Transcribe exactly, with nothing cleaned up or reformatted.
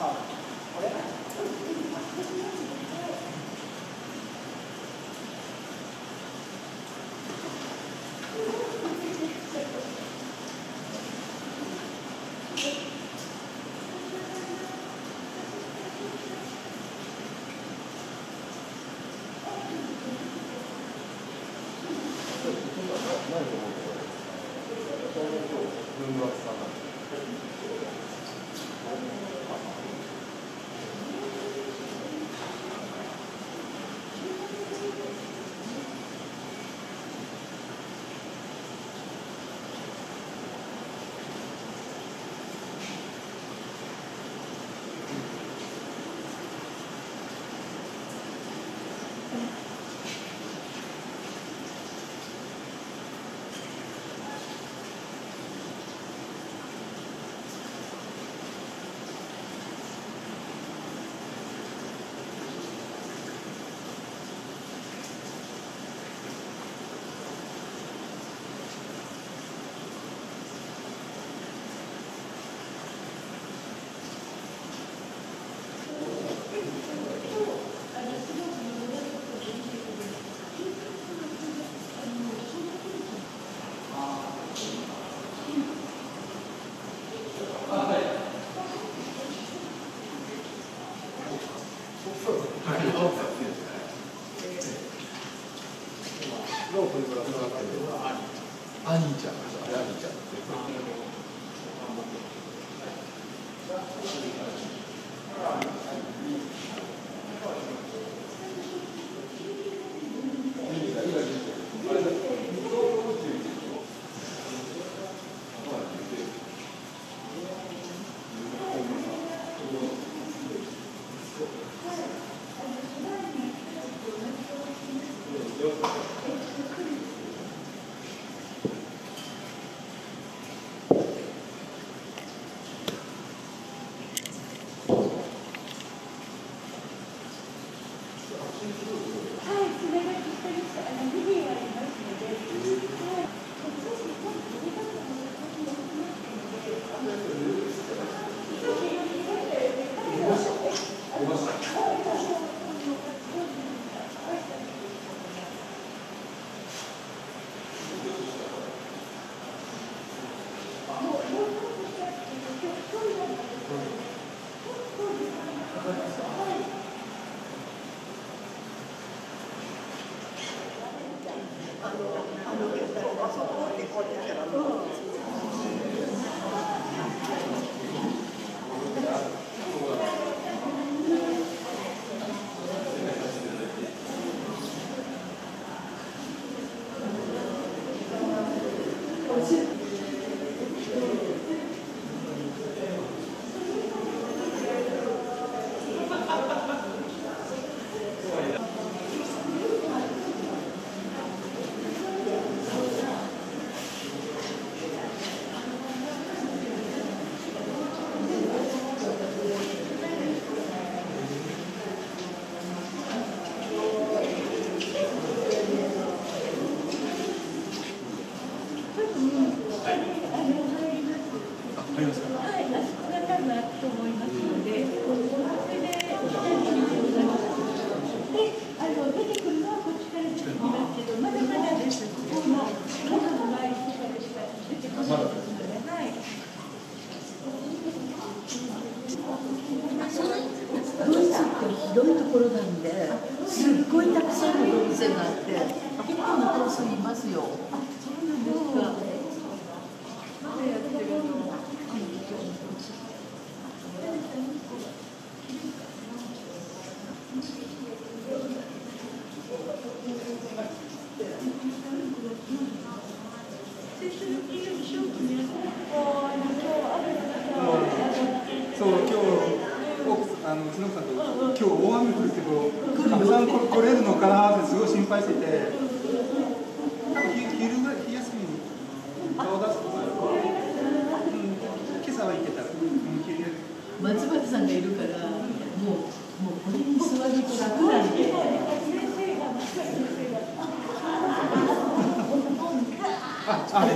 あれね。